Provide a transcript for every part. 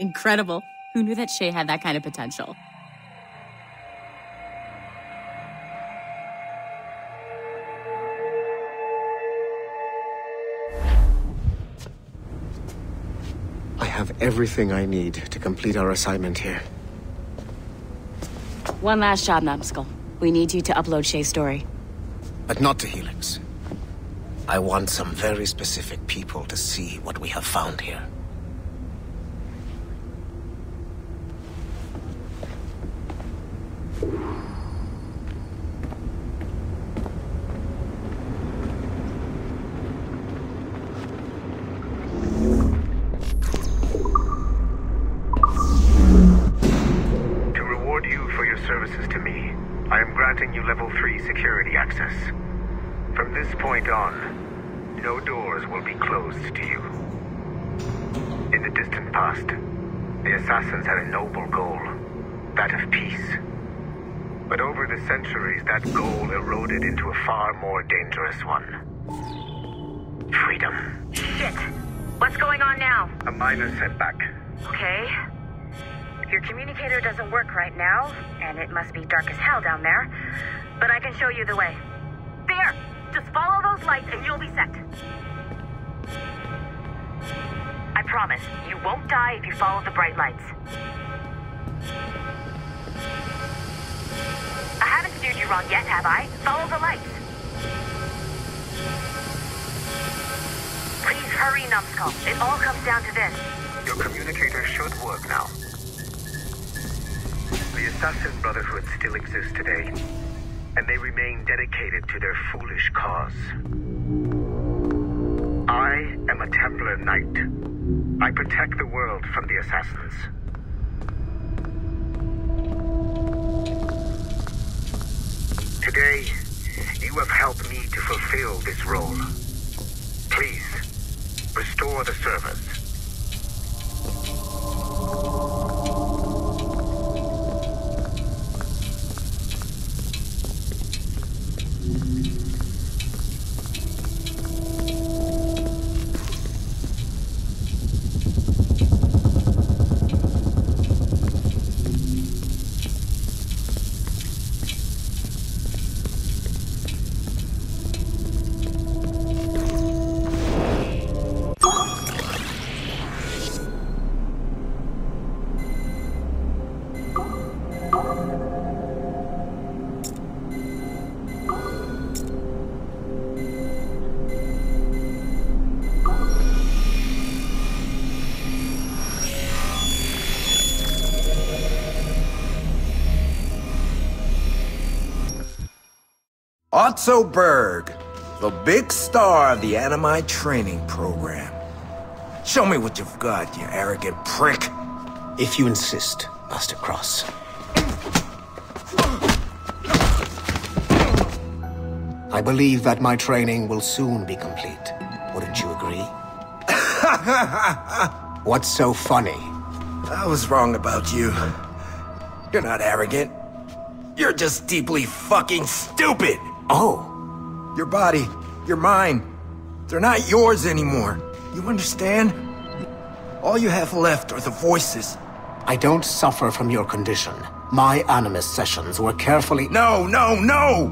Incredible. Who knew that Shay had that kind of potential? I have everything I need to complete our assignment here. One last job, Numbskull. We need you to upload Shay's story. But not to Helix. I want some very specific people to see what we have found here. That goal eroded into a far more dangerous one. Freedom. Shit! What's going on now? A minor setback. Okay. Your communicator doesn't work right now, and it must be dark as hell down there. But I can show you the way. There! Just follow those lights and you'll be set. I promise, you won't die if you follow the bright lights. Steered you wrong yet, have I? Follow the lights. Please hurry, Numbskull. It all comes down to this. Your communicator should work now. The Assassin Brotherhood still exists today, and they remain dedicated to their foolish cause. I am a Templar Knight. I protect the world from the Assassins. Today, you have helped me to fulfill this role. Please, restore the service. Otto Berg, the big star of the Animi training program. Show me what you've got, you arrogant prick. If you insist, Master Cross. I believe that my training will soon be complete. Wouldn't you agree? What's so funny? I was wrong about you. You're not arrogant. You're just deeply fucking stupid! Oh. Your body, your mind, they're not yours anymore. You understand? All you have left are the voices. I don't suffer from your condition. My animus sessions were carefully— No, no, no!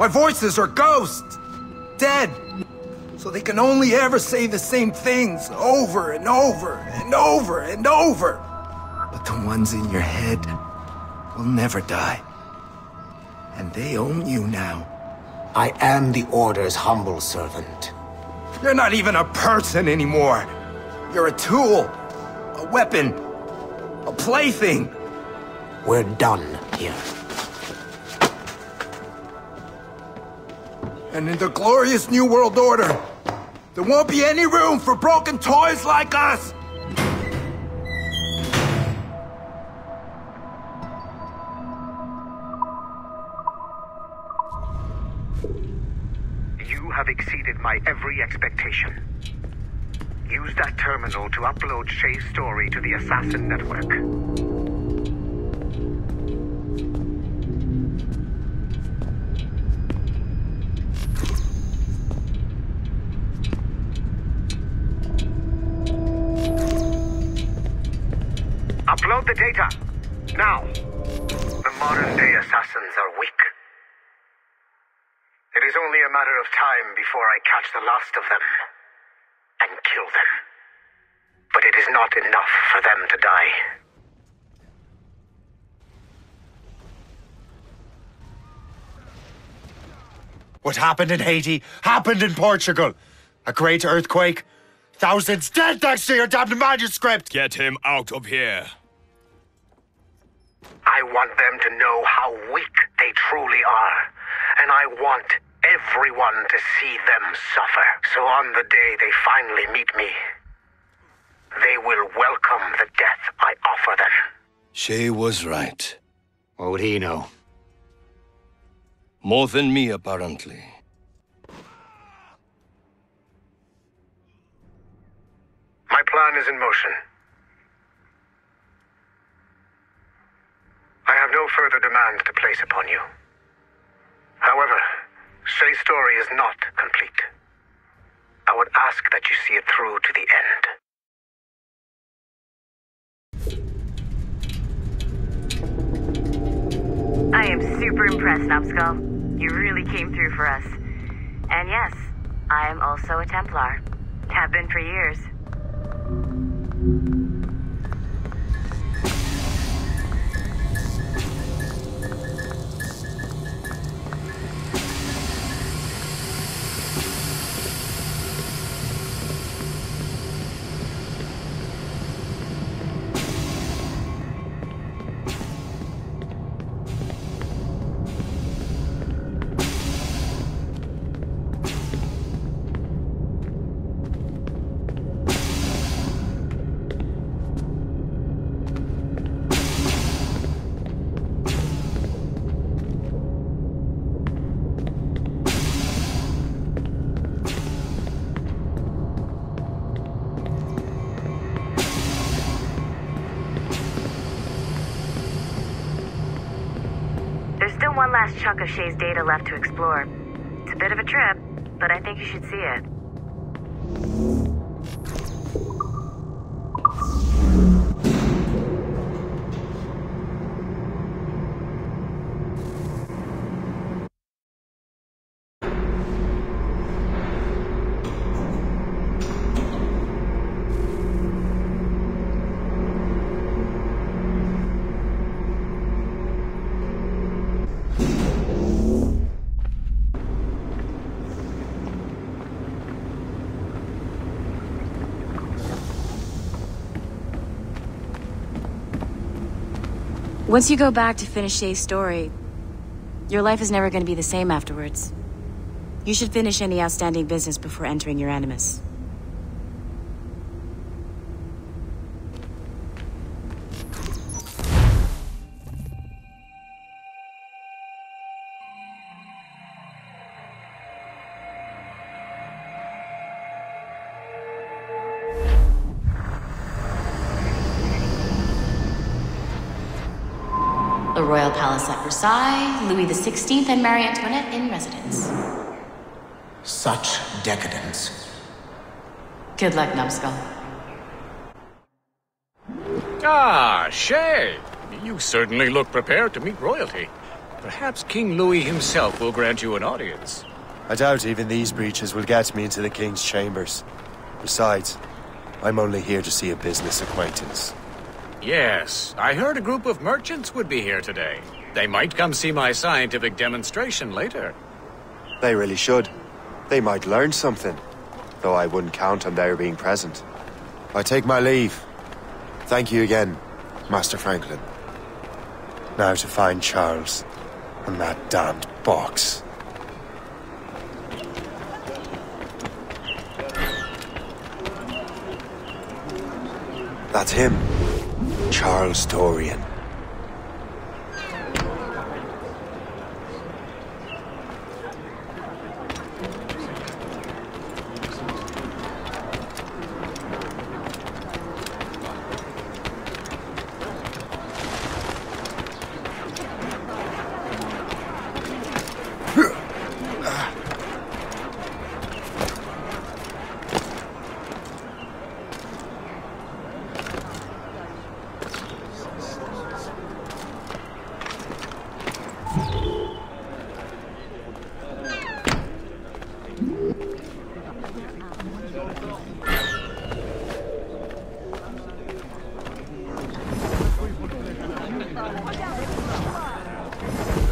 My voices are ghosts! Dead! So they can only ever say the same things over and over and over and over! But the ones in your head will never die. And they own you now. I am the Order's humble servant. You're not even a person anymore. You're a tool, a weapon, a plaything. We're done here. And in the glorious New World Order, there won't be any room for broken toys like us! By every expectation. Use that terminal to upload Shay's story to the Assassin Network. the data. Now, the modern-day assassins are weak. It is only a matter of time before I catch the last of them and kill them. But it is not enough for them to die. What happened in Haiti happened in Portugal. A great earthquake. Thousands dead thanks to your damned manuscript! Get him out of here. I want them to know how weak they truly are. And I want everyone to see them suffer. So on the day they finally meet me, they will welcome the death I offer them. Shay was right. What would he know? More than me, apparently. My plan is in motion. I have no further demand to place upon you. However, Shay's story is not complete. I would ask that you see it through to the end. I am super impressed, Knobskull. You really came through for us. And yes, I am also a Templar. Have been for years. Chunk of Shay's data left to explore. It's a bit of a trip, but I think you should see it. Once you go back to finish Shay's story, your life is never going to be the same afterwards. You should finish any outstanding business before entering your animus. At Versailles, Louis XVI and Marie Antoinette in residence. Such decadence. Good luck, Knobskull. Ah, Shay! You certainly look prepared to meet royalty. Perhaps King Louis himself will grant you an audience. I doubt even these breaches will get me into the King's chambers. Besides, I'm only here to see a business acquaintance. Yes, I heard a group of merchants would be here today. They might come see my scientific demonstration later. They really should. They might learn something, though I wouldn't count on their being present. I take my leave. Thank you again, Master Franklin. Now to find Charles and that damned box. That's him, Charles Dorian.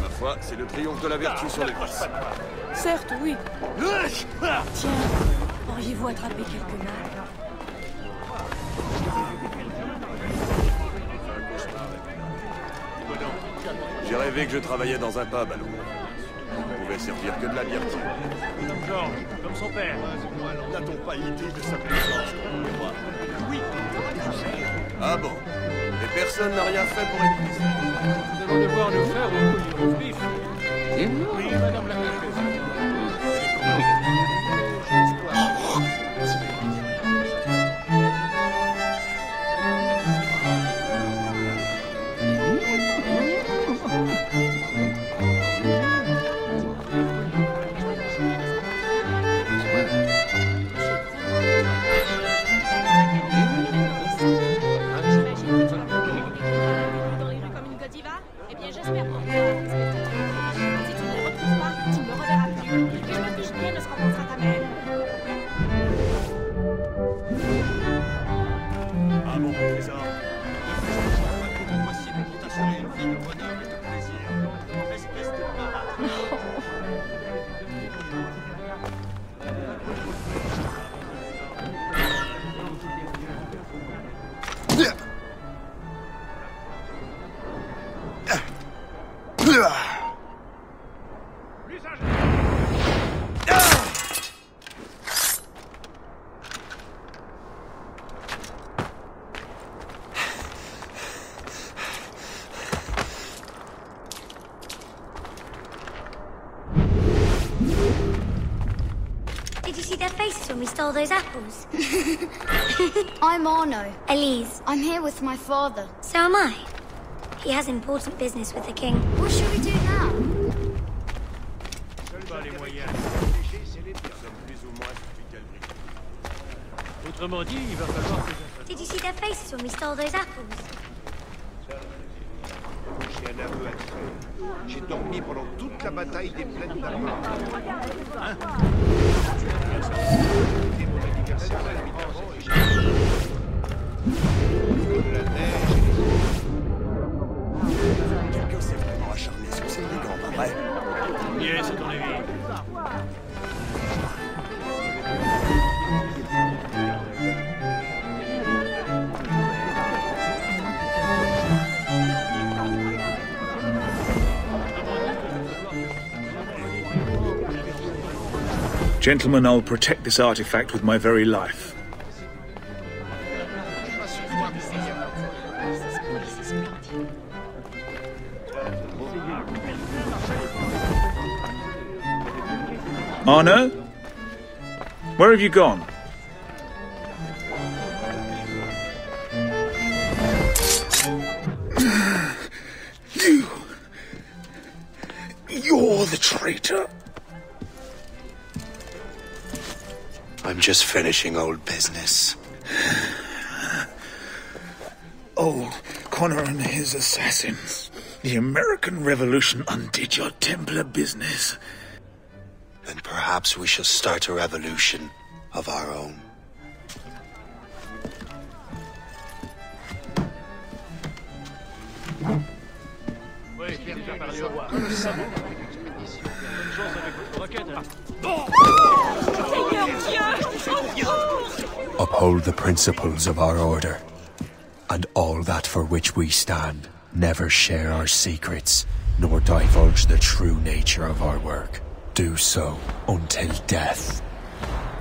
Ma foi, c'est le triomphe de la vertu sur les grâces. Certes, oui. Tiens, auriez-vous attrapé quelques mâles? J'ai rêvé que je travaillais dans un pub à Londres. On pouvait servir que de la bière. Georges, comme son père. N'a-t-on pas idée de sa puissance? Oui. Ah bon? Et personne n'a rien fait pour l'église. Nous allons devoir le faire au coup du vif. Oui, madame la présidente. All those apples. I'm Arno Elise. I'm here with my father. So am I. He has important business with the king. What should we do now? Did you see their faces when we stole those apples? J'ai dormi pendant toute la bataille des plaines d'Armor. Quelqu'un s'est vraiment acharné sur ces brigands, pas vrai? Yes, c'est ton avis. Gentlemen, I'll protect this artifact with my very life. Arno? Where have you gone? You're the traitor. I'm just finishing old business. Old Connor and his assassins. The American Revolution undid your Templar business. And perhaps we shall start a revolution of our own. Uphold the principles of our order, and all that for which we stand. Never share our secrets, nor divulge the true nature of our work. Do so until death,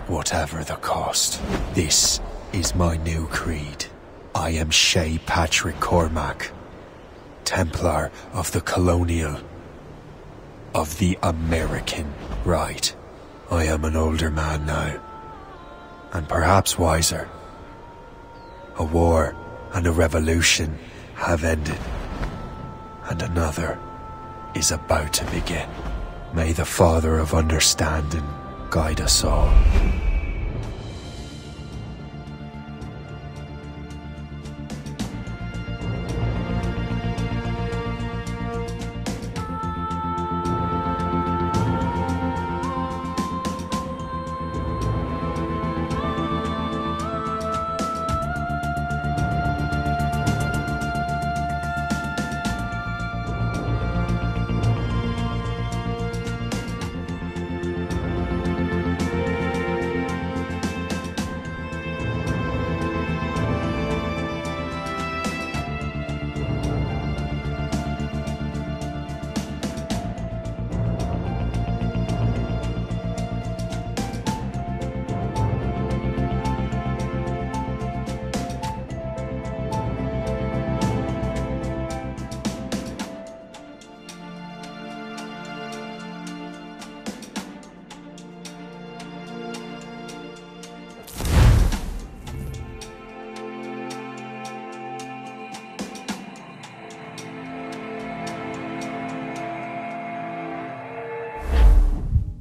whatever the cost. This is my new creed. I am Shay Patrick Cormac, Templar of the Colonial, of the American Right. I am an older man now, and perhaps wiser. A war and a revolution have ended, and another is about to begin. May the Father of Understanding guide us all.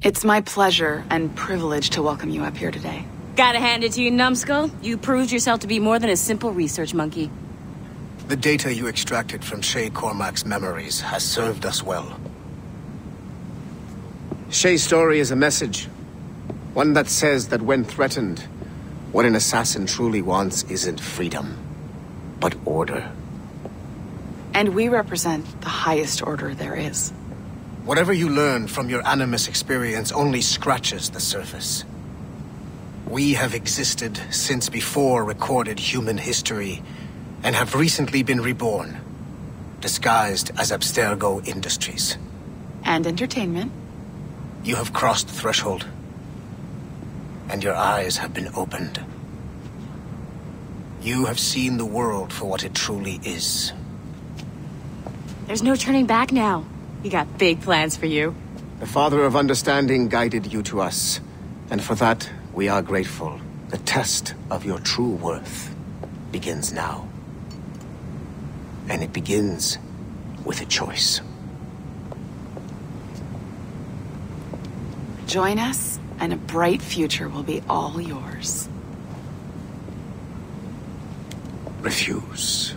It's my pleasure and privilege to welcome you up here today. Gotta hand it to you, numbskull. You proved yourself to be more than a simple research monkey. The data you extracted from Shay Cormac's memories has served us well. Shay's story is a message. One that says that when threatened, what an assassin truly wants isn't freedom, but order. And we represent the highest order there is. Whatever you learn from your animus experience only scratches the surface. We have existed since before recorded human history, and have recently been reborn, disguised as Abstergo Industries. And entertainment. You have crossed the threshold, and your eyes have been opened. You have seen the world for what it truly is. There's no turning back now. We got big plans for you. The Father of Understanding guided you to us, and for that, we are grateful. The test of your true worth begins now. And it begins with a choice. Join us, and a bright future will be all yours. Refuse.